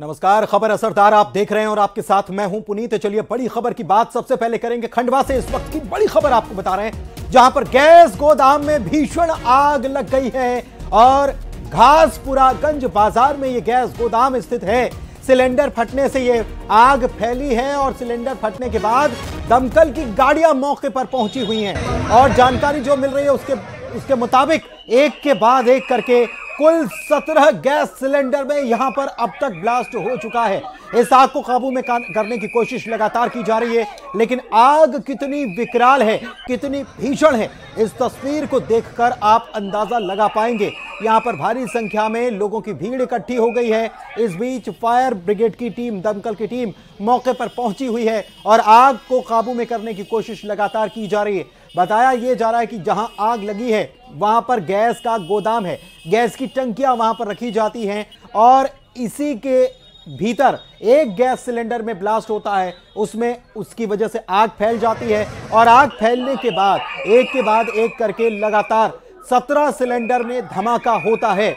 नमस्कार, खबर असरदार आप देख रहे हैं और आपके साथ मैं हूं पुनीत। चलिए बड़ी खबर की बात सबसे पहले करेंगे खंडवा से। इस वक्त की बड़ी खबर आपको बता रहे हैं, जहां पर गैस गोदाम में भीषण आग लग गई है और घासपुरागंज बाजार में ये गैस गोदाम स्थित है। सिलेंडर फटने से ये आग फैली है और सिलेंडर फटने के बाद दमकल की गाड़ियां मौके पर पहुंची हुई हैं और जानकारी जो मिल रही है उसके मुताबिक एक के बाद एक करके कुल 17 गैस सिलेंडर में यहां पर अब तक ब्लास्ट हो चुका है। इस आग को काबू में करने की कोशिश लगातार की जा रही है, लेकिन आग कितनी विकराल है, कितनी भीषण है, इस तस्वीर को देखकर आप अंदाजा लगा पाएंगे। यहां पर भारी संख्या में लोगों की भीड़ इकट्ठी हो गई है। इस बीच फायर ब्रिगेड की टीम, दमकल की टीम मौके पर पहुंची हुई है और आग को काबू में करने की कोशिश लगातार की जा रही है। बताया यह जा रहा है कि जहां आग लगी है वहां पर गैस का गोदाम है, गैस की टंकियां वहां पर रखी जाती हैं और इसी के भीतर एक गैस सिलेंडर में ब्लास्ट होता है, उसमें उसकी वजह से आग फैल जाती है और आग फैलने के बाद एक के बाद एक करके लगातार 17 सिलेंडर में धमाका होता है।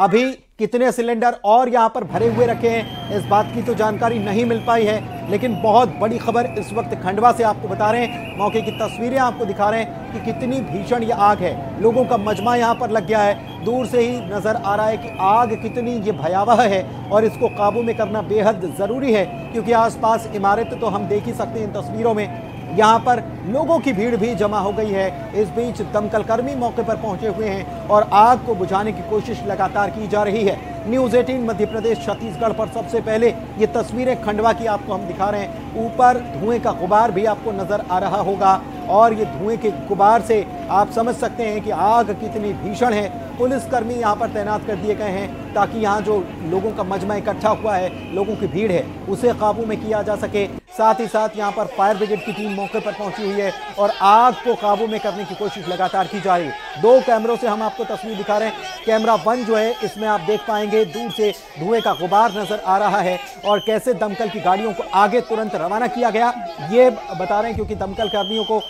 अभी कितने सिलेंडर और यहाँ पर भरे हुए रखे हैं इस बात की तो जानकारी नहीं मिल पाई है, लेकिन बहुत बड़ी खबर इस वक्त खंडवा से आपको बता रहे हैं। मौके की तस्वीरें आपको दिखा रहे हैं कि कितनी भीषण ये आग है। लोगों का मजमा यहाँ पर लग गया है, दूर से ही नज़र आ रहा है कि आग कितनी ये भयावह है और इसको काबू में करना बेहद ज़रूरी है, क्योंकि आसपास इमारतें तो हम देख ही सकते हैं इन तस्वीरों में। यहाँ पर लोगों की भीड़ भी जमा हो गई है। इस बीच दमकल कर्मी मौके पर पहुंचे हुए हैं और आग को बुझाने की कोशिश लगातार की जा रही है। न्यूज़ 18 मध्य प्रदेश छत्तीसगढ़ पर सबसे पहले ये तस्वीरें खंडवा की आपको हम दिखा रहे हैं। ऊपर धुएं का गुबार भी आपको नजर आ रहा होगा और ये धुएं के गुबार से आप समझ सकते हैं कि आग कितनी भीषण है। पुलिसकर्मी यहाँ पर तैनात कर दिए गए हैं ताकि यहाँ जो लोगों का मजमा इकट्ठा हुआ है, लोगों की भीड़ है, उसे काबू में किया जा सके। साथ ही साथ यहाँ पर फायर ब्रिगेड की टीम मौके पर पहुंची हुई है और आग को काबू में करने की कोशिश लगातार की जा रही है। दो कैमरों से हम आपको तस्वीर दिखा रहे हैं। कैमरा 1 जो है इसमें आप देख पाएंगे दूर से धुएं का गुबार नजर आ रहा है और कैसे दमकल की गाड़ियों को आगे तुरंत रवाना किया गया ये बता रहे हैं, क्योंकि दमकल कर्मियों को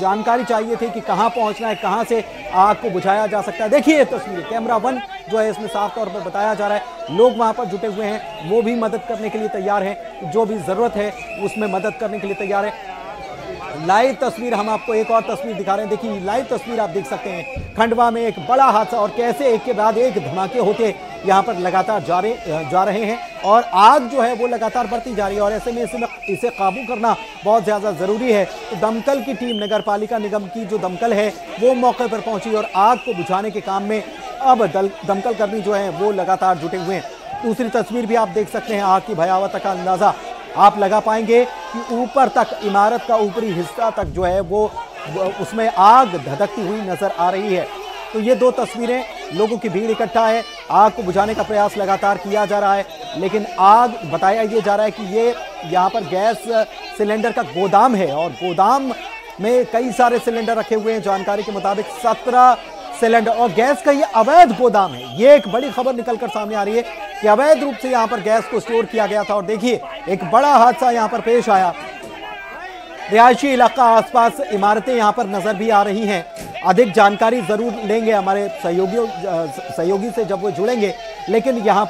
जानकारी चाहिए थी कि कहाँ पहुँचना है, कहाँ से आग को बुझाया जा सकता है। देखिए तस्वीर कैमरा 1 जो है इसमें साफ तौर पर बताया जा रहा है लोग वहाँ पर जुटे हुए हैं, वो भी मदद करने के लिए तैयार हैं, जो भी ज़रूरत है उसमें मदद करने के लिए तैयार है। लाइव तस्वीर हम आपको एक और तस्वीर दिखा रहे हैं। देखिए लाइव तस्वीर आप देख सकते हैं खंडवा में एक बड़ा हादसा और कैसे एक के बाद एक धमाके होते यहाँ पर लगातार जा रहे हैं और आग जो है वो लगातार बढ़ती जा रही है और ऐसे में इसे काबू करना बहुत ज़्यादा ज़रूरी है। तो दमकल की टीम, नगर पालिका निगम की जो दमकल है वो मौके पर पहुंची और आग को बुझाने के काम में अब दमकल कर्मी जो है वो लगातार जुटे हुए हैं। दूसरी तस्वीर भी आप देख सकते हैं। आग की भयावहता का अंदाज़ा आप लगा पाएंगे कि ऊपर तक, इमारत का ऊपरी हिस्सा तक जो है वो उसमें आग धधकती हुई नज़र आ रही है। तो ये दो तस्वीरें, लोगों की भीड़ इकट्ठा है, आग को बुझाने का प्रयास लगातार किया जा रहा है, लेकिन आग, बताया ये जा रहा है कि ये यहाँ पर गैस सिलेंडर का गोदाम है और गोदाम में कई सारे सिलेंडर रखे हुए हैं। जानकारी के मुताबिक 17 सिलेंडर और गैस का ये अवैध गोदाम है। ये एक बड़ी खबर निकलकर सामने आ रही है कि अवैध रूप से यहाँ पर गैस को स्टोर किया गया था और देखिए एक बड़ा हादसा यहाँ पर पेश आया। रिहायशी इलाका, आसपास इमारतें यहाँ पर नजर भी आ रही हैं। अधिक जानकारी जरूर लेंगे हमारे सहयोगी से जब वो जुड़ेंगे, लेकिन यहाँ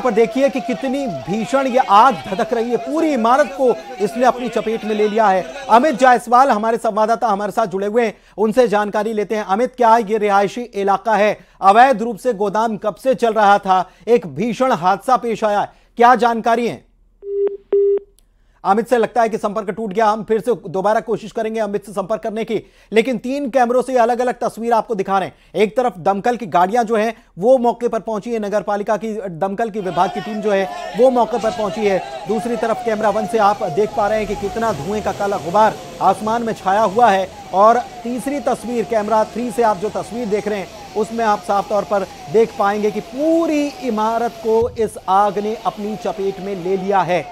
पर देखिए कि कितनी भीषण ये आग धधक रही है। पूरी इमारत को इसने अपनी चपेट में ले लिया है। अमित जायसवाल हमारे संवाददाता हमारे साथ जुड़े हुए हैं, उनसे जानकारी लेते हैं। अमित, क्या ये रिहायशी इलाका है, अवैध रूप से गोदाम कब से चल रहा था, एक भीषण हादसा पेश आया, क्या जानकारी है? अमित से लगता है कि संपर्क टूट गया। हम फिर से दोबारा कोशिश करेंगे अमित से संपर्क करने की, लेकिन 3 कैमरों से अलग अलग तस्वीर आपको दिखा रहे हैं। एक तरफ दमकल की गाड़ियां जो हैं वो मौके पर पहुंची है, नगरपालिका की दमकल की विभाग की टीम जो है वो मौके पर पहुंची है। दूसरी तरफ कैमरा 1 से आप देख पा रहे हैं कि कितना धुएं का काला गुबार आसमान में छाया हुआ है और तीसरी तस्वीर कैमरा 3 से आप जो तस्वीर देख रहे हैं उसमें आप साफ तौर पर देख पाएंगे कि पूरी इमारत को इस आग ने अपनी चपेट में ले लिया है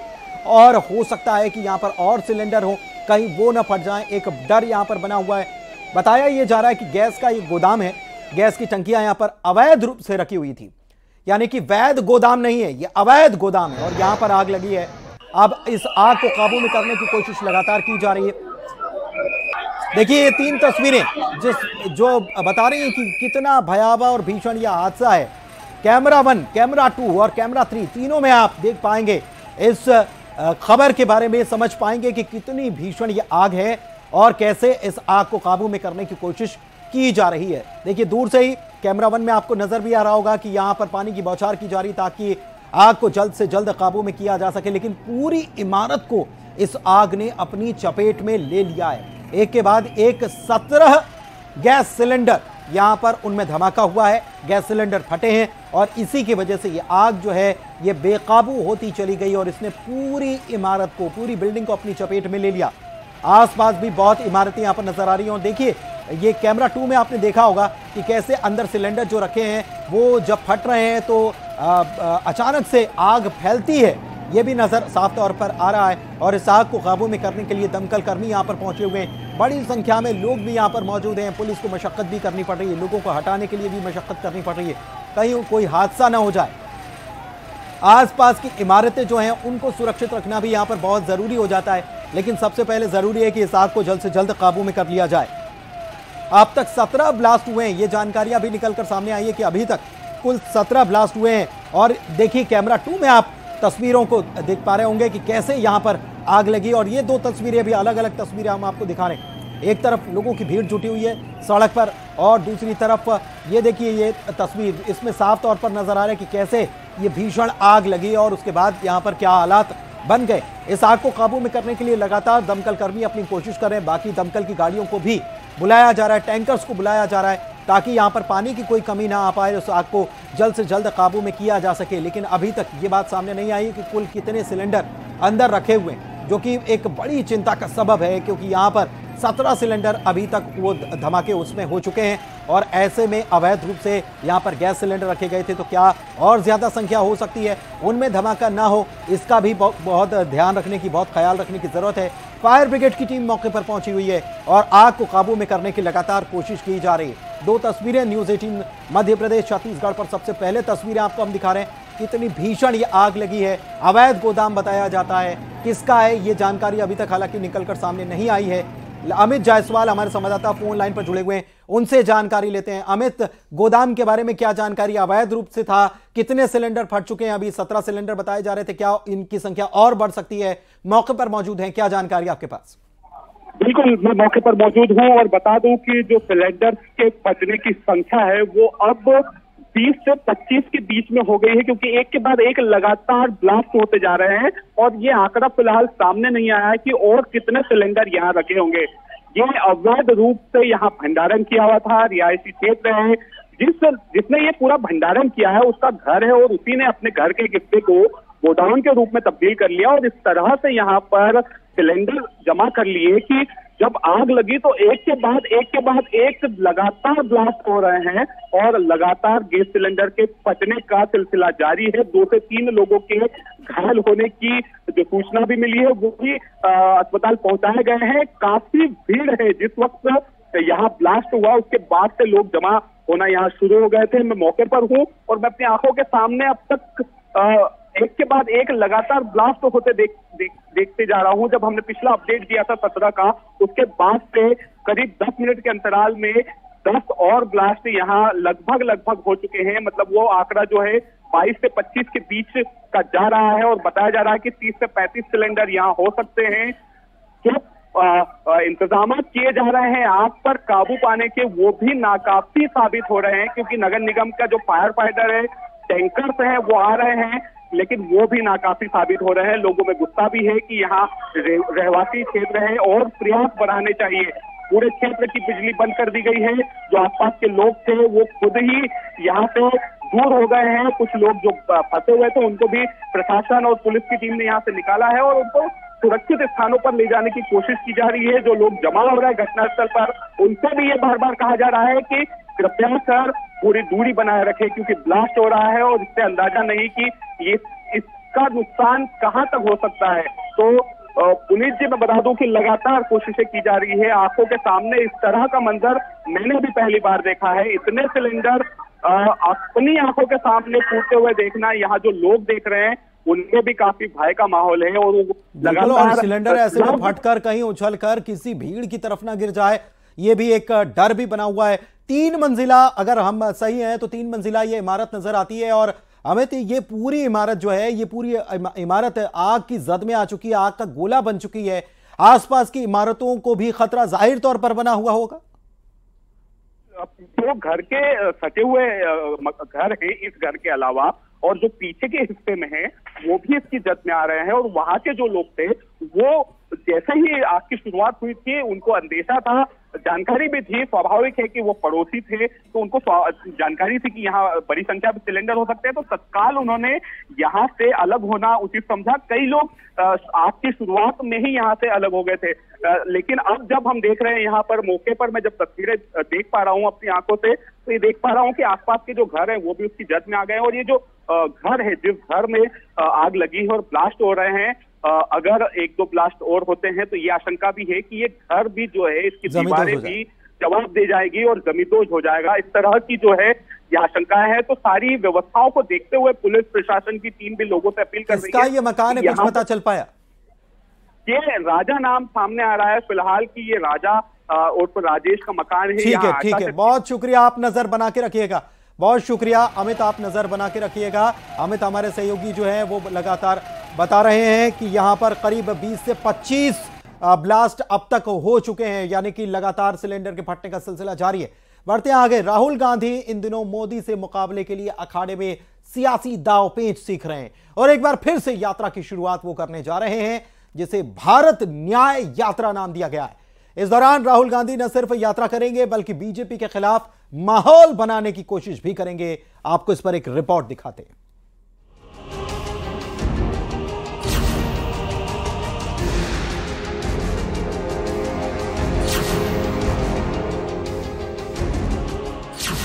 और हो सकता है कि यहाँ पर और सिलेंडर हो, कहीं वो ना फट जाए, एक डर यहाँ पर बना हुआ है। बताया ये जा रहा है कि गैस का ये गोदाम है, गैस की टंकियाँ यहाँ पर अवैध रूप से रखी हुई थी, यानी कि वैध गोदाम नहीं है, ये अवैध गोदाम है और यहाँ पर आग लगी है। अब इस आग को काबू में करने की कोशिश लगातार की जा रही है। देखिए ये 3 तस्वीरें जो बता रही हैं कि कितना भयावह और भीषण यह हादसा है। कैमरा 1, कैमरा 2 और कैमरा 3 तीनों में आप देख पाएंगे, इस खबर के बारे में समझ पाएंगे कि कितनी भीषण ये आग है और कैसे इस आग को काबू में करने की कोशिश की जा रही है। देखिए दूर से ही कैमरा 1 में आपको नजर भी आ रहा होगा कि यहाँ पर पानी की बौछार की जा रही ताकि आग को जल्द से जल्द काबू में किया जा सके, लेकिन पूरी इमारत को इस आग ने अपनी चपेट में ले लिया है। एक के बाद एक 17 गैस सिलेंडर यहाँ पर उनमें धमाका हुआ है, गैस सिलेंडर फटे हैं और इसी की वजह से ये आग जो है ये बेकाबू होती चली गई और इसने पूरी इमारत को, पूरी बिल्डिंग को अपनी चपेट में ले लिया। आसपास भी बहुत इमारतें यहाँ पर नजर आ रही हैं और देखिए ये कैमरा 2 में आपने देखा होगा कि कैसे अंदर सिलेंडर जो रखे हैं वो जब फट रहे हैं तो अचानक से आग फैलती है, ये भी नज़र साफ तौर पर आ रहा है। और इस आग को काबू में करने के लिए दमकल कर्मी यहाँ पर पहुँचे हुए हैं, बड़ी संख्या में लोग भी यहाँ पर मौजूद हैं। पुलिस को मशक्क़त भी करनी पड़ रही है, लोगों को हटाने के लिए भी मशक्क़त करनी पड़ रही है, कहीं कोई हादसा ना हो जाए। आसपास की इमारतें जो हैं उनको सुरक्षित रखना भी यहाँ पर बहुत ज़रूरी हो जाता है, लेकिन सबसे पहले ज़रूरी है कि इस आग को जल्द से जल्द काबू में कर लिया जाए। अब तक 17 ब्लास्ट हुए हैं, ये जानकारियाँ भी निकल कर सामने आई है कि अभी तक कुल 17 ब्लास्ट हुए हैं। और देखिए कैमरा 2 में आप तस्वीरों को देख पा रहे होंगे कि कैसे यहाँ पर आग लगी और ये 2 तस्वीरें भी, अलग अलग तस्वीरें हम आपको दिखा रहे हैं। एक तरफ लोगों की भीड़ जुटी हुई है सड़क पर और दूसरी तरफ ये देखिए ये तस्वीर, इसमें साफ तौर पर नजर आ रहा है कि कैसे ये भीषण आग लगी और उसके बाद यहाँ पर क्या हालात बन गए। इस आग को काबू में करने के लिए लगातार दमकल कर्मी अपनी कोशिश कर रहे हैं, बाकी दमकल की गाड़ियों को भी बुलाया जा रहा है, टैंकर्स को बुलाया जा रहा है ताकि यहाँ पर पानी की कोई कमी ना आ पाए, उस आग को जल्द से जल्द काबू में किया जा सके। लेकिन अभी तक ये बात सामने नहीं आई कि कुल कितने सिलेंडर अंदर रखे हुए हैं, जो कि एक बड़ी चिंता का सबब है क्योंकि यहाँ पर 17 सिलेंडर अभी तक वो धमाके उसमें हो चुके हैं और ऐसे में अवैध रूप से यहाँ पर गैस सिलेंडर रखे गए थे, तो क्या और ज़्यादा संख्या हो सकती है, उनमें धमाका ना हो, इसका भी बहुत ध्यान रखने की, बहुत ख्याल रखने की ज़रूरत है। फायर ब्रिगेड की टीम मौके पर पहुंची हुई है और आग को काबू में करने की लगातार कोशिश की जा रही है। 2 तस्वीरें न्यूज़ 18 मध्य प्रदेश छत्तीसगढ़ पर, सबसे पहले तस्वीरें आपको हम दिखा रहे हैं, कितनी भीषण ये आग लगी है। अवैध गोदाम बताया जाता है, किसका है ये जानकारी अभी तक हालांकि निकलकर सामने नहीं आई है। अमित जायसवाल हमारे संवाददाता फोन लाइन पर जुड़े हुए हैं, उनसे जानकारी लेते हैं। अमित, गोदाम के बारे में क्या जानकारी, अवैध रूप से था, कितने सिलेंडर फट चुके हैं, अभी 17 सिलेंडर बताए जा रहे थे, क्या इनकी संख्या और बढ़ सकती है, मौके पर मौजूद हैं, क्या जानकारी आपके पास? बिल्कुल, मैं मौके पर मौजूद हूँ और बता दूं कि जो सिलेंडर के फटने की संख्या है वो अब 20 से 25 के बीच में हो गई है, क्योंकि एक के बाद एक लगातार ब्लास्ट होते जा रहे हैं और ये आंकड़ा फिलहाल सामने नहीं आया है कि और कितने सिलेंडर यहाँ रखे होंगे। ये अवैध रूप से यहाँ भंडारण किया हुआ था, रिहायशी क्षेत्र है, जिसने ये पूरा भंडारण किया है उसका घर है और उसी ने अपने घर के गिफ्टे को गोडाउन के रूप में तब्दील कर लिया और इस तरह से यहाँ पर सिलेंडर जमा कर लिए कि जब आग लगी तो एक के बाद एक लगातार ब्लास्ट हो रहे हैं और लगातार गैस सिलेंडर के फटने का सिलसिला जारी है। 2 से 3 लोगों के घायल होने की जो सूचना भी मिली है वो भी अस्पताल पहुंचाए गए हैं। काफी भीड़ है, जिस वक्त यहाँ ब्लास्ट हुआ उसके बाद से लोग जमा होना यहाँ शुरू हो गए थे। मैं मौके पर हूँ और मैं अपनी आंखों के सामने अब तक एक के बाद एक लगातार ब्लास्ट होते देखते जा रहा हूं। जब हमने पिछला अपडेट दिया था 17 का, उसके बाद से करीब 10 मिनट के अंतराल में 10 और ब्लास्ट यहां लगभग हो चुके हैं। मतलब वो आंकड़ा जो है 22 से 25 के बीच का जा रहा है और बताया जा रहा है कि 30 से 35 सिलेंडर यहां हो सकते हैं। जो इंतजाम किए जा रहे हैं आग पर काबू पाने के वो भी नाकाफी साबित हो रहे हैं, क्योंकि नगर निगम का जो फायर फाइटर है, टैंकर्स हैं, वो आ रहे हैं लेकिन वो भी नाकाफी साबित हो रहे हैं। लोगों में गुस्सा भी है कि यहाँ रहवासी क्षेत्र है और प्रयास बढ़ाने चाहिए। पूरे क्षेत्र की बिजली बंद कर दी गई है, जो आसपास के लोग थे वो खुद ही यहाँ से दूर हो गए हैं। कुछ लोग जो फंसे हुए थे उनको भी प्रशासन और पुलिस की टीम ने यहाँ से निकाला है और उनको सुरक्षित स्थानों पर ले जाने की कोशिश की जा रही है। जो लोग जमा हो रहे हैं घटनास्थल पर उनसे भी ये बार-बार कहा जा रहा है कि कृपया कर पूरी दूरी बनाए रखें, क्योंकि ब्लास्ट हो रहा है और इससे अंदाजा नहीं कि ये इसका नुकसान कहाँ तक हो सकता है। तो पुनीत जी, मैं बता दूं कि लगातार कोशिशें की जा रही है। आंखों के सामने इस तरह का मंजर मैंने भी पहली बार देखा है। इतने सिलेंडर अपनी आंखों के सामने फूटते हुए देखना, यहाँ जो लोग देख रहे हैं उनमें भी काफी भय का माहौल है और लगातार सिलेंडर ऐसे में फटकर कहीं उछलकर किसी भीड़ की तरफ ना गिर जाए, ये भी एक डर भी बना हुआ है। तीन मंजिला, अगर हम सही हैं तो तीन मंजिला ये इमारत नजर आती है। और अमित, ये पूरी इमारत जो है, ये पूरी इमारत आग की जद में आ चुकी है, आग का गोला बन चुकी है। आसपास की इमारतों को भी खतरा जाहिर तौर पर बना हुआ होगा। जो घर के सटे हुए घर है, इस घर के अलावा और जो पीछे के हिस्से में है वो भी इसकी जद में आ रहे हैं। और वहां के जो लोग थे वो जैसे ही आग की शुरुआत हुई थी उनको अंदेशा था, जानकारी भी थी। स्वाभाविक है कि वो पड़ोसी थे तो उनको जानकारी थी कि यहाँ बड़ी संख्या में सिलेंडर हो सकते हैं, तो तत्काल उन्होंने यहाँ से अलग होना उचित समझा। कई लोग आग की शुरुआत में ही यहाँ से अलग हो गए थे। लेकिन अब जब हम देख रहे हैं यहाँ पर मौके पर, मैं जब तस्वीरें देख पा रहा हूँ अपनी आंखों से, तो ये देख पा रहा हूँ कि आसपास के जो घर हैं वो भी उसकी जद में आ गए हैं। और ये जो घर है, जिस घर में आग लगी है और ब्लास्ट हो रहे हैं, अगर एक दो ब्लास्ट और होते हैं तो ये आशंका भी है कि ये घर भी जो है, इसकी दीवारें भी जवाब दे जाएगी और जमींदोज हो जाएगा। इस तरह की जो है ये आशंका है। तो सारी व्यवस्थाओं को देखते हुए पुलिस प्रशासन की टीम भी लोगों से अपील कर रही है। ये मकान है, कुछ पता चल पाया? ये राजा नाम सामने आ रहा है फिलहाल की, ये राजा और राजेश का मकान है। ठीक है, ठीक है, बहुत शुक्रिया। आप नजर बना के रखिएगा। बहुत शुक्रिया अमित, आप नजर बना के रखिएगा। अमित हमारे सहयोगी जो है वो लगातार बता रहे हैं कि यहाँ पर करीब 20 से 25 ब्लास्ट अब तक हो चुके हैं, यानी कि लगातार सिलेंडर के फटने का सिलसिला जारी है। बढ़ते हैं आगे। राहुल गांधी इन दिनों मोदी से मुकाबले के लिए अखाड़े में सियासी दाव पेंच सीख रहे हैं और एक बार फिर से यात्रा की शुरुआत वो करने जा रहे हैं जिसे भारत न्याय यात्रा नाम दिया गया है। इस दौरान राहुल गांधी न सिर्फ यात्रा करेंगे बल्कि बीजेपी के खिलाफ माहौल बनाने की कोशिश भी करेंगे। आपको इस पर एक रिपोर्ट दिखाते हैं।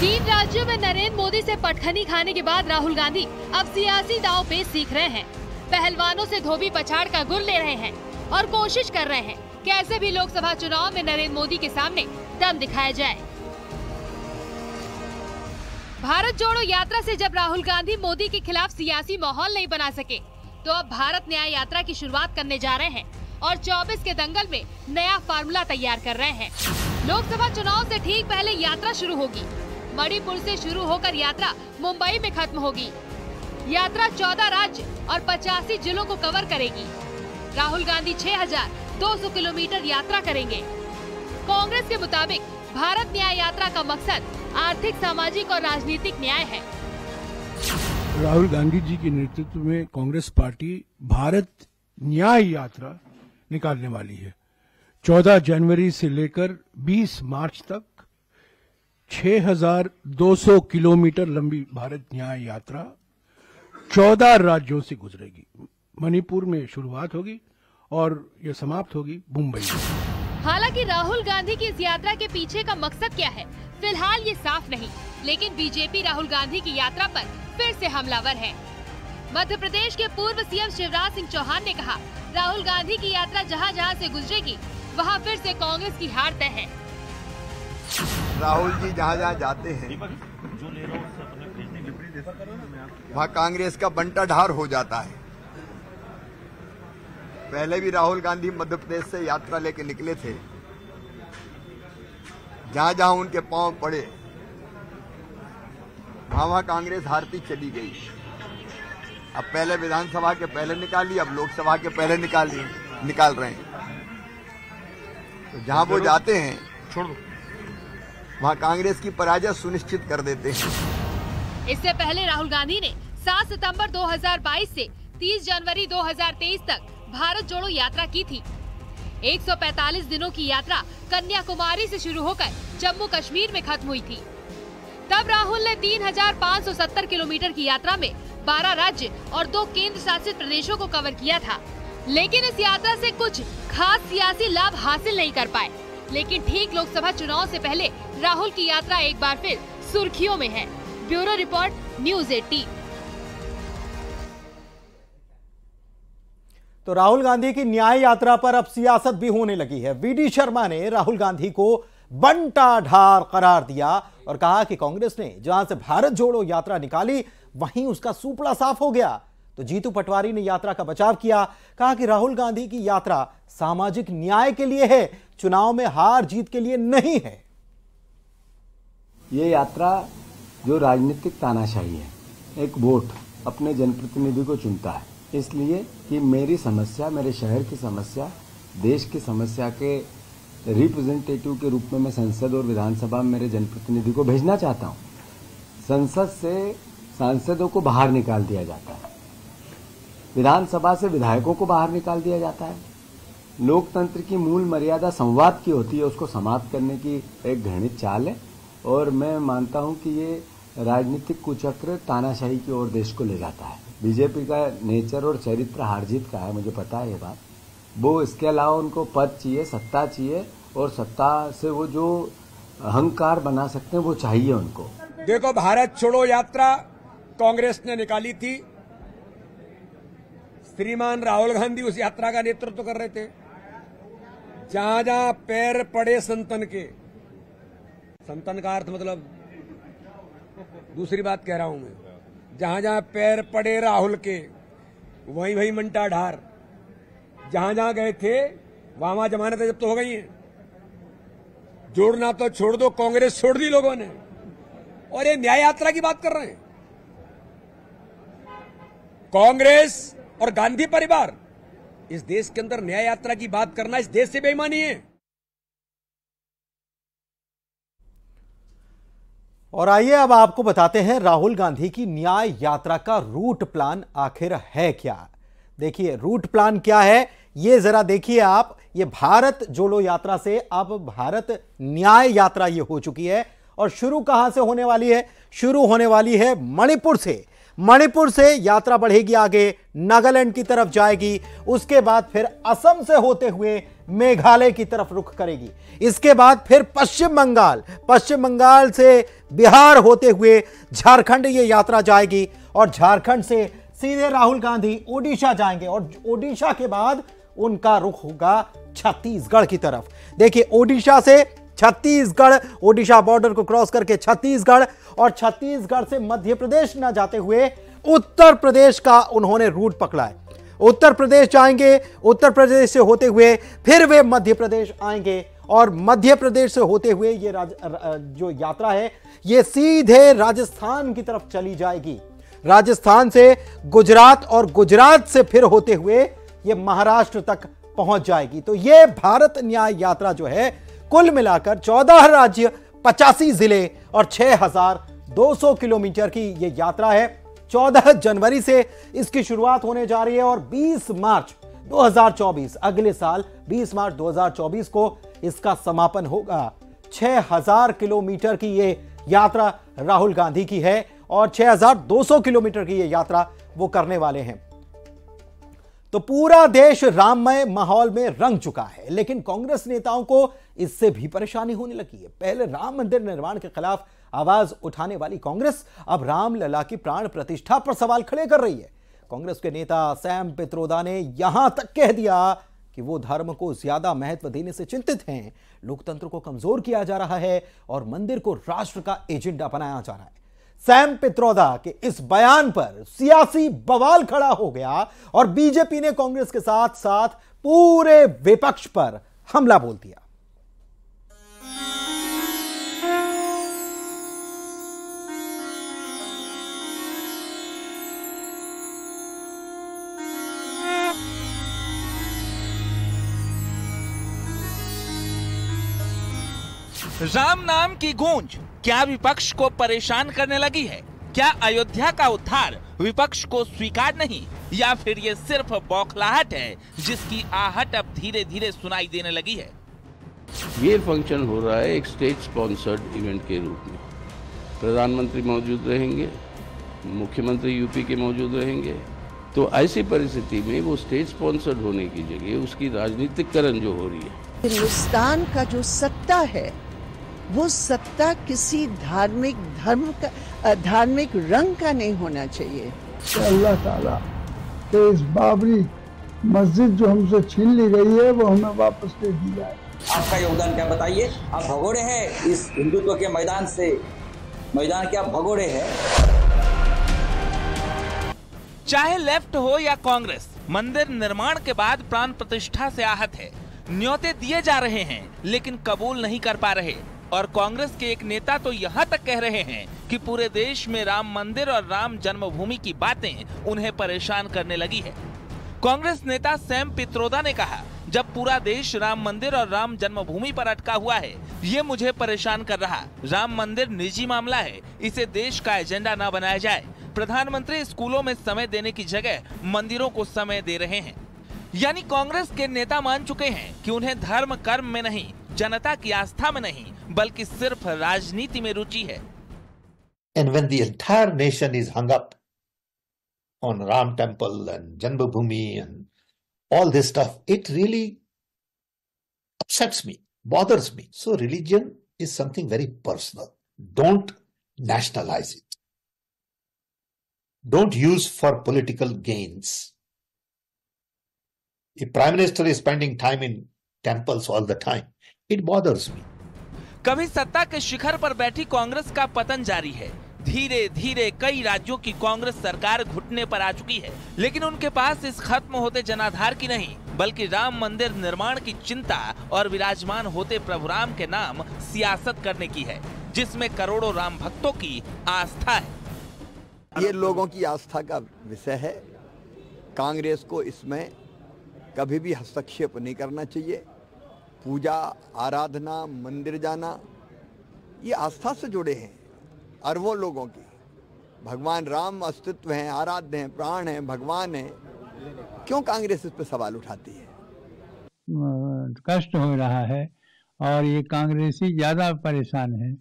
तीन राज्यों में नरेंद्र मोदी से पटखनी खाने के बाद राहुल गांधी अब सियासी दांव पेच सीख रहे हैं। पहलवानों से धोबी पछाड़ का गुण ले रहे हैं और कोशिश कर रहे हैं कैसे भी लोकसभा चुनाव में नरेंद्र मोदी के सामने दम दिखाया जाए। भारत जोड़ो यात्रा से जब राहुल गांधी मोदी के खिलाफ सियासी माहौल नहीं बना सके तो अब भारत न्याय यात्रा की शुरुआत करने जा रहे हैं और 24 के दंगल में नया फार्मूला तैयार कर रहे हैं। लोकसभा चुनाव से ठीक पहले यात्रा शुरू होगी। मणिपुर से शुरू होकर यात्रा मुंबई में खत्म होगी। यात्रा 14 राज्य और 85 जिलों को कवर करेगी। राहुल गांधी 6,200 किलोमीटर यात्रा करेंगे। कांग्रेस के मुताबिक भारत न्याय यात्रा का मकसद आर्थिक, सामाजिक और राजनीतिक न्याय है। राहुल गांधी जी के नेतृत्व में कांग्रेस पार्टी भारत न्याय यात्रा निकालने वाली है। 14 जनवरी से लेकर 20 मार्च तक 6,200 किलोमीटर लंबी भारत न्याय यात्रा 14 राज्यों से गुजरेगी। मणिपुर में शुरुआत होगी और यह समाप्त होगी मुंबई में। हालांकि राहुल गांधी की इस यात्रा के पीछे का मकसद क्या है फिलहाल ये साफ नहीं, लेकिन बीजेपी राहुल गांधी की यात्रा पर फिर से हमलावर है। मध्य प्रदेश के पूर्व सीएम शिवराज सिंह चौहान ने कहा, राहुल गांधी की यात्रा जहां जहां से गुजरेगी वहां फिर से कांग्रेस की हार तय है। राहुल जी जहां जहां जाते हैं वहां कांग्रेस का बंटा ढार हो जाता है। पहले भी राहुल गांधी मध्य प्रदेश से यात्रा लेके निकले थे, जहां जहां उनके पांव पड़े वहां वहां कांग्रेस हारती चली गई। अब पहले विधानसभा के पहले निकाली, अब लोकसभा के पहले निकाल रहे हैं। तो जहां वो जाते हैं वहां कांग्रेस की पराजय सुनिश्चित कर देते हैं। इससे पहले राहुल गांधी ने 7 सितंबर 2022 से 30 जनवरी 2023 तक भारत जोड़ो यात्रा की थी। 145 दिनों की यात्रा कन्याकुमारी से शुरू होकर जम्मू कश्मीर में खत्म हुई थी। तब राहुल ने 3,570 किलोमीटर की यात्रा में 12 राज्य और 2 केंद्र शासित प्रदेशों को कवर किया था। लेकिन इस यात्रा से कुछ खास सियासी लाभ हासिल नहीं कर पाए। लेकिन ठीक लोकसभा चुनाव से पहले राहुल की यात्रा एक बार फिर सुर्खियों में है। Bureau report, News18। तो राहुल गांधी की न्याय यात्रा पर अब सियासत भी होने लगी है। वीडी शर्मा ने राहुल गांधी को बंटाधार करार दिया और कहा कि कांग्रेस ने जहां से भारत जोड़ो यात्रा निकाली वहीं उसका सूपड़ा साफ हो गया। तो जीतू पटवारी ने यात्रा का बचाव किया, कहा कि राहुल गांधी की यात्रा सामाजिक न्याय के लिए है, चुनाव में हार जीत के लिए नहीं है। ये यात्रा जो राजनीतिक तानाशाही है, एक वोट अपने जनप्रतिनिधि को चुनता है, इसलिए कि मेरी समस्या, मेरे शहर की समस्या, देश की समस्या के रिप्रेजेंटेटिव के रूप में मैं संसद और विधानसभा में मेरे जनप्रतिनिधि को भेजना चाहता हूँ। संसद से सांसदों को बाहर निकाल दिया जाता है, विधानसभा से विधायकों को बाहर निकाल दिया जाता है। लोकतंत्र की मूल मर्यादा संवाद की होती है, उसको समाप्त करने की एक घृणित चाल है और मैं मानता हूं कि ये राजनीतिक कुचक्र तानाशाही की ओर देश को ले जाता है। बीजेपी का नेचर और चरित्र हार जीत का है, मुझे पता है ये बात। वो इसके अलावा उनको पद चाहिए, सत्ता चाहिए और सत्ता से वो जो अहंकार बना सकते हैं वो चाहिए उनको। देखो, भारत छोड़ो यात्रा कांग्रेस ने निकाली थी, श्रीमान राहुल गांधी उस यात्रा का नेतृत्व तो कर रहे थे। जहां जहां पैर पड़े संतन के, संतन का अर्थ मतलब दूसरी बात कह रहा हूं मैं, जहां जहां पैर पड़े राहुल के वहीं वहीं मंटा ढार। जहां जहां गए थे वहां वहां जमानतें जब तो हो गई हैं। जोड़ना तो छोड़ दो, कांग्रेस छोड़ दी लोगों ने। और ये न्याय यात्रा की बात कर रहे हैं। कांग्रेस और गांधी परिवार इस देश के अंदर न्याय यात्रा की बात करना इस देश से बेईमानी है। और आइए अब आपको बताते हैं राहुल गांधी की न्याय यात्रा का रूट प्लान आखिर है क्या। देखिए रूट प्लान क्या है ये जरा देखिए आप। ये भारत जोड़ो यात्रा से अब भारत न्याय यात्रा ये हो चुकी है। और शुरू कहां से होने वाली है? शुरू होने वाली है मणिपुर से। मणिपुर से यात्रा बढ़ेगी आगे, नागालैंड की तरफ जाएगी, उसके बाद फिर असम से होते हुए मेघालय की तरफ रुख करेगी। इसके बाद फिर पश्चिम बंगाल से बिहार होते हुए झारखंड ये यात्रा जाएगी और झारखंड से सीधे राहुल गांधी ओडिशा जाएंगे और ओडिशा के बाद उनका रुख होगा छत्तीसगढ़ की तरफ। देखिए ओडिशा से छत्तीसगढ़, ओडिशा बॉर्डर को क्रॉस करके छत्तीसगढ़ और छत्तीसगढ़ से मध्य प्रदेश न जाते हुए उत्तर प्रदेश का उन्होंने रूट पकड़ा है। उत्तर प्रदेश जाएंगे, उत्तर प्रदेश से होते हुए फिर वे मध्य प्रदेश आएंगे और मध्य प्रदेश से होते हुए ये जो यात्रा है ये सीधे राजस्थान की तरफ चली जाएगी। राजस्थान से गुजरात और गुजरात से फिर होते हुए ये महाराष्ट्र तक पहुंच जाएगी। तो ये भारत न्याय यात्रा जो है कुल मिलाकर 14 राज्य, 85 जिले और 6200 किलोमीटर की ये यात्रा है। 14 जनवरी से इसकी शुरुआत होने जा रही है और 20 मार्च 2024 अगले साल 20 मार्च 2024 को इसका समापन होगा। 6000 किलोमीटर की ये यात्रा राहुल गांधी की है और 6200 किलोमीटर की ये यात्रा वो करने वाले हैं। तो पूरा देश राममय माहौल में रंग चुका है, लेकिन कांग्रेस नेताओं को इससे भी परेशानी होने लगी है। पहले राम मंदिर निर्माण के खिलाफ आवाज उठाने वाली कांग्रेस अब रामलला की प्राण प्रतिष्ठा पर सवाल खड़े कर रही है। कांग्रेस के नेता सैम पित्रोदा ने यहां तक कह दिया कि वो धर्म को ज्यादा महत्व देने से चिंतित हैं, लोकतंत्र को कमजोर किया जा रहा है और मंदिर को राष्ट्र का एजेंडा बनाया जा रहा है। सैम पित्रोदा के इस बयान पर सियासी बवाल खड़ा हो गया और बीजेपी ने कांग्रेस के साथ साथ पूरे विपक्ष पर हमला बोल दिया। राम नाम की गूंज क्या विपक्ष को परेशान करने लगी है? क्या अयोध्या का उद्धार विपक्ष को स्वीकार नहीं, या फिर ये सिर्फ बौखलाहट है जिसकी आहट अब धीरे धीरे सुनाई देने लगी है? ये फंक्शन हो रहा है एक स्टेट स्पॉन्सर्ड इवेंट के रूप में। प्रधानमंत्री मौजूद रहेंगे, मुख्यमंत्री यूपी के मौजूद रहेंगे। तो ऐसी परिस्थिति में वो स्टेट स्पॉन्सर्ड होने की जगह उसकी राजनीतिकरण जो हो रही है। हिंदुस्तान का जो सत्ता है वो सत्ता किसी धार्मिक धर्म का, धार्मिक रंग का नहीं होना चाहिए। अल्लाह ताला के इस बाबरी मस्जिद जो हमसे छीन ली गई है वो हमें वापस दे दी जाए। आपका योगदान क्या बताइए? आप भगोड़े हैं इस हिंदुत्व के मैदान से, मैदान के आप भगोड़े हैं। चाहे लेफ्ट हो या कांग्रेस, मंदिर निर्माण के बाद प्राण प्रतिष्ठा से आहत है। न्योते दिए जा रहे हैं लेकिन कबूल नहीं कर पा रहे। और कांग्रेस के एक नेता तो यहाँ तक कह रहे हैं कि पूरे देश में राम मंदिर और राम जन्मभूमि की बातें उन्हें परेशान करने लगी है। कांग्रेस नेता सैम पित्रोदा ने कहा, जब पूरा देश राम मंदिर और राम जन्मभूमि पर अटका हुआ है, ये मुझे परेशान कर रहा। राम मंदिर निजी मामला है, इसे देश का एजेंडा न बनाया जाए। प्रधानमंत्री स्कूलों में समय देने की जगह मंदिरों को समय दे रहे हैं। यानी कांग्रेस के नेता मान चुके हैं कि उन्हें धर्म कर्म में नहीं, जनता की आस्था में नहीं, बल्कि सिर्फ राजनीति में रुचि है। And when the entire nation is hung up on Ram temple and janmabhoomi and all this stuff, it really upsets me, bothers me. So religion is something very personal. Don't nationalize it. Don't use for political gains. If Prime Minister is spending time in temples all the time, it bothers me. कभी सत्ता के शिखर पर बैठी कांग्रेस का पतन जारी है। धीरे धीरे कई राज्यों की कांग्रेस सरकार घुटने पर आ चुकी है, लेकिन उनके पास इस खत्म होते जनाधार की नहीं, बल्कि राम मंदिर निर्माण की चिंता और विराजमान होते प्रभु राम के नाम सियासत करने की है, जिसमें करोड़ों राम भक्तों की आस्था है। ये लोगों की आस्था का विषय है। कांग्रेस को इसमें कभी भी हस्तक्षेप नहीं करना चाहिए। पूजा आराधना, मंदिर जाना, ये आस्था से जुड़े हैं अरबों लोगों की। भगवान राम अस्तित्व हैं, आराध्य हैं, प्राण हैं, भगवान हैं। क्यों कांग्रेस इस पर सवाल उठाती है? कष्ट हो रहा है और ये कांग्रेसी ज्यादा परेशान है।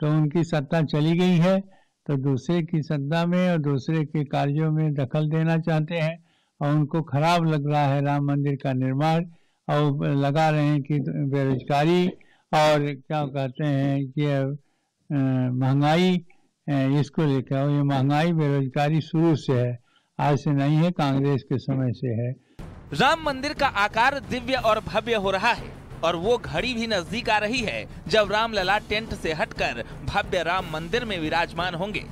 तो उनकी सत्ता चली गई है तो दूसरे की सत्ता में और दूसरे के कार्यों में दखल देना चाहते हैं और उनको खराब लग रहा है राम मंदिर का निर्माण और लगा रहे हैं कि बेरोजगारी और क्या कहते हैं कि महंगाई, इसको लेकर ये महंगाई बेरोजगारी शुरू से है, आज से नहीं है, कांग्रेस के समय से है। राम मंदिर का आकार दिव्य और भव्य हो रहा है और वो घड़ी भी नजदीक आ रही है जब रामलला टेंट से हटकर भव्य राम मंदिर में विराजमान होंगे,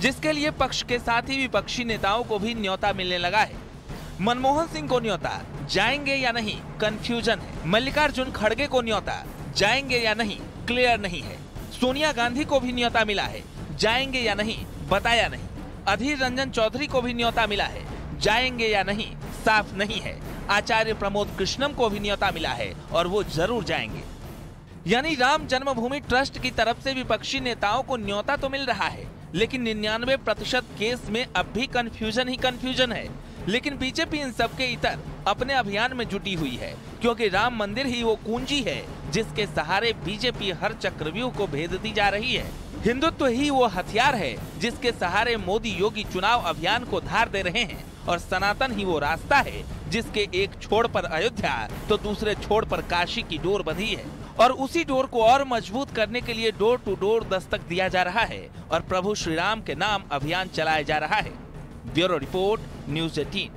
जिसके लिए पक्ष के साथ ही विपक्षी नेताओं को भी न्योता मिलने लगा है। मनमोहन सिंह को न्योता जाएंगे या नहीं कंफ्यूजन है, मल्लिकार्जुन खड़गे को न्योता जाएंगे या नहीं क्लियर नहीं है, सोनिया गांधी को भी न्योता मिला है, जाएंगे या नहीं बताया नहीं, अधीर रंजन चौधरी को भी न्योता मिला है, जाएंगे या नहीं साफ नहीं है, आचार्य प्रमोद कृष्णम को भी न्योता मिला है और वो जरूर जाएंगे। यानी राम जन्मभूमि ट्रस्ट की तरफ से विपक्षी नेताओं को न्योता तो मिल रहा है, लेकिन 99% केस में अब भी कंफ्यूजन ही कंफ्यूजन है। लेकिन बीजेपी इन सबके इतर अपने अभियान में जुटी हुई है, क्योंकि राम मंदिर ही वो कुंजी है जिसके सहारे बीजेपी हर चक्रव्यूह को भेदती जा रही है। हिंदुत्व ही वो हथियार है जिसके सहारे मोदी योगी चुनाव अभियान को धार दे रहे हैं और सनातन ही वो रास्ता है जिसके एक छोर पर अयोध्या तो दूसरे छोर पर काशी की डोर बंधी है और उसी डोर को और मजबूत करने के लिए डोर टू डोर दस्तक दिया जा रहा है और प्रभु श्री राम के नाम अभियान चलाया जा रहा है। Bureau report, News 18।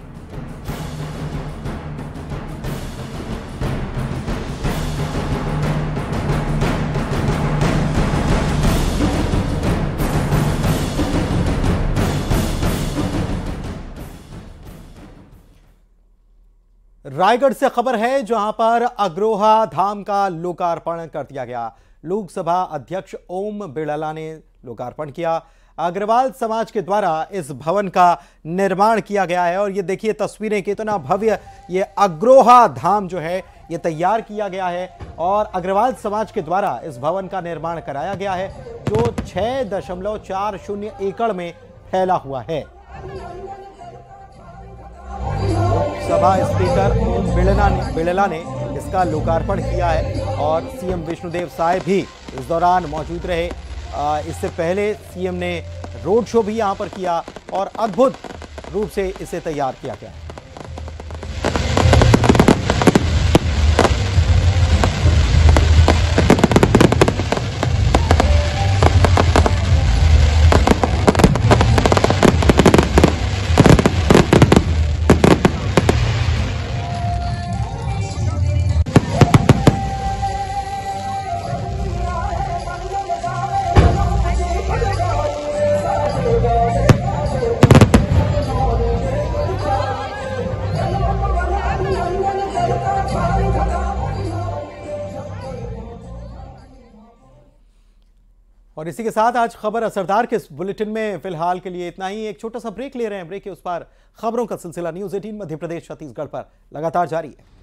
रायगढ़ से खबर है, जहां पर अग्रोहा धाम का लोकार्पण कर दिया गया। लोकसभा अध्यक्ष ओम बिड़ला ने लोकार्पण किया। अग्रवाल समाज के द्वारा इस भवन का निर्माण किया गया है और ये देखिए तस्वीरें कि इतना भव्य ये अग्रोहा धाम जो है ये तैयार किया गया है और अग्रवाल समाज के द्वारा इस भवन का निर्माण कराया गया है जो 6.40 एकड़ में फैला हुआ है। सभा स्पीकर ओम बिड़ला ने इसका लोकार्पण किया है और सीएम विष्णुदेव साय भी इस दौरान मौजूद रहे। इससे पहले सीएम ने रोड शो भी यहाँ पर किया और अद्भुत रूप से इसे तैयार किया गया है। और इसी के साथ आज खबर असरदार के इस बुलेटिन में फिलहाल के लिए इतना ही। एक छोटा सा ब्रेक ले रहे हैं, ब्रेक के उस पार खबरों का सिलसिला न्यूज़ 18 मध्य प्रदेश छत्तीसगढ़ पर लगातार जारी है।